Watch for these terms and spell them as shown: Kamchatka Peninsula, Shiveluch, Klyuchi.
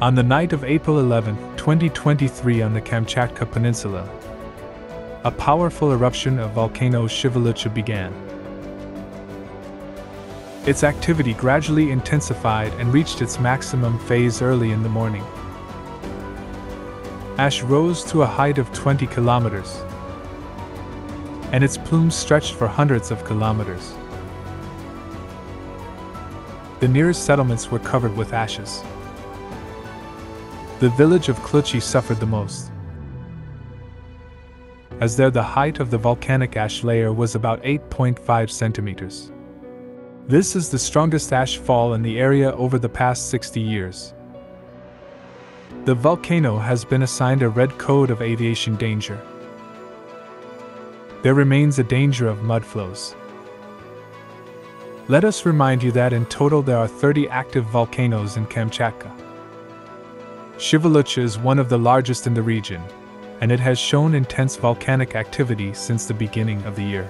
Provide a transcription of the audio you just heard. on the night of April 11, 2023 on the Kamchatka Peninsula, a powerful eruption of volcano Shiveluch began. Its activity gradually intensified and reached its maximum phase early in the morning. Ash rose to a height of 20 kilometers, and its plumes stretched for hundreds of kilometers. The nearest settlements were covered with ashes. The village of Klyuchi suffered the most, as there the height of the volcanic ash layer was about 8.5 centimeters. This is the strongest ash fall in the area over the past 60 years. The volcano has been assigned a red code of aviation danger. There remains a danger of mudflows. Let us remind you that in total there are 30 active volcanoes in Kamchatka. Shiveluch is one of the largest in the region, and it has shown intense volcanic activity since the beginning of the year.